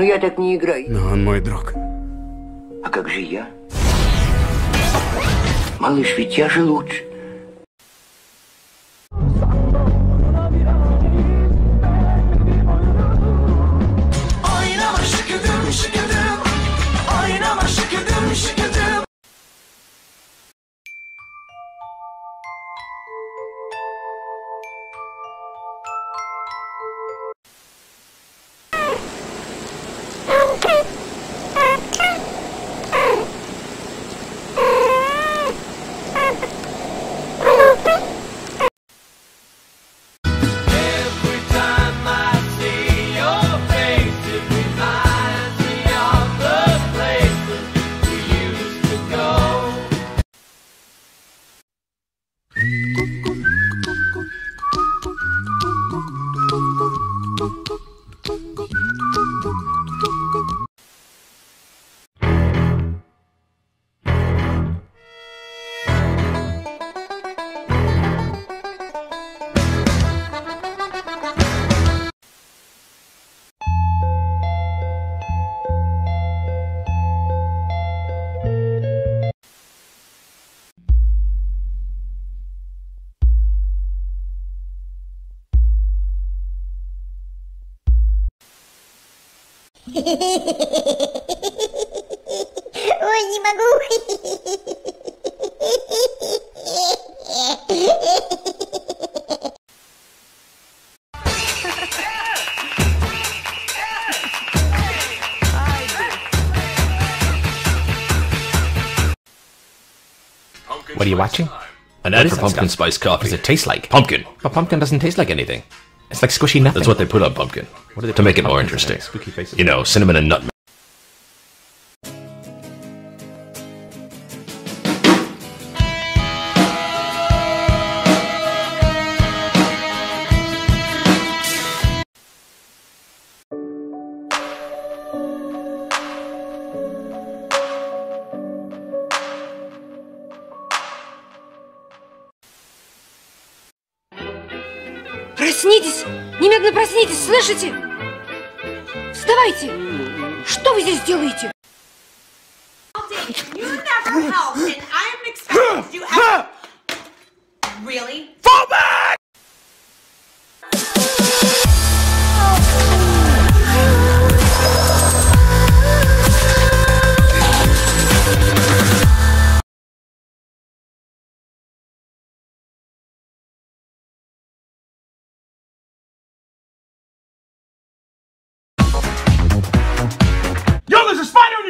Ну я так не играю. Но он мой друг. А как же я? Малыш, ведь я же лучше. Ой, не могу. What are you watching? An ad for pumpkin spice coffee. Does it taste like pumpkin? But pumpkin doesn't taste like anything. It's like squishy nothing. That's what they put on pumpkin. What they to make it more interesting. You know, cinnamon and nutmeg. Проснитесь! Немедленно проснитесь, слышите? Вставайте! Что вы здесь делаете?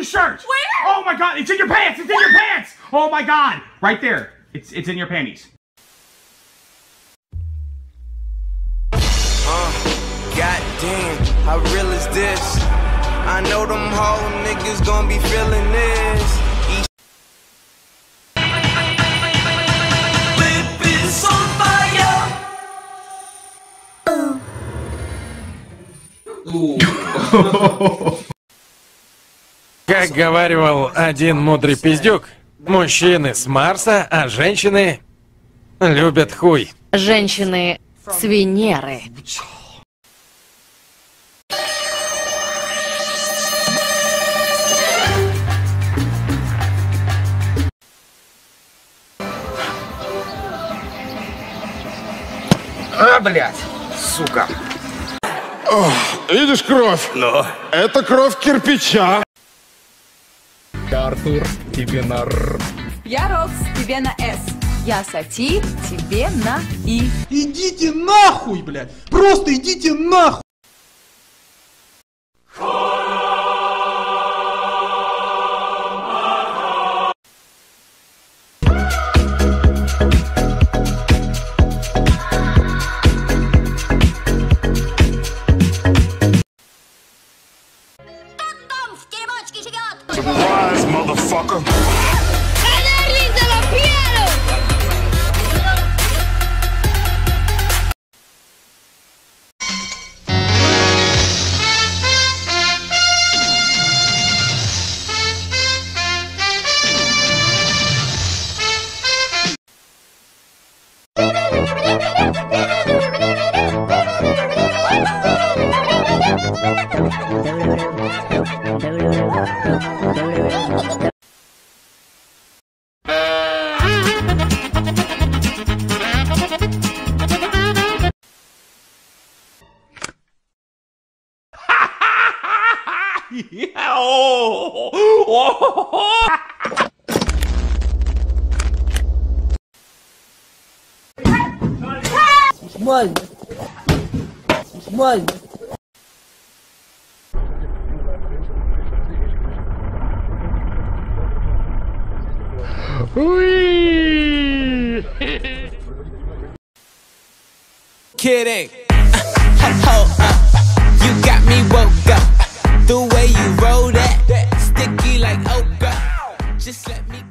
Shirt. Where? Oh my god, it's in your pants! It's in your pants! Oh my god! Right there. It's in your panties. God damn, how real is this? I know them whole niggas gonna be feeling this. Ooh. Как говаривал один мудрый пиздюк, мужчины с Марса, а женщины любят хуй. Женщины с Венеры. А, блядь, сука. Ох, видишь кровь? Ну? Это кровь кирпича. Артур, тебе на Р. Я Рокс, тебе на С. Я Сати, тебе на И. Идите нахуй, блядь! Просто идите нахуй! Yeah, oh, oh, oh. One. Kidding. You got me woke up. The way you roll that, sticky like okra. Just let me.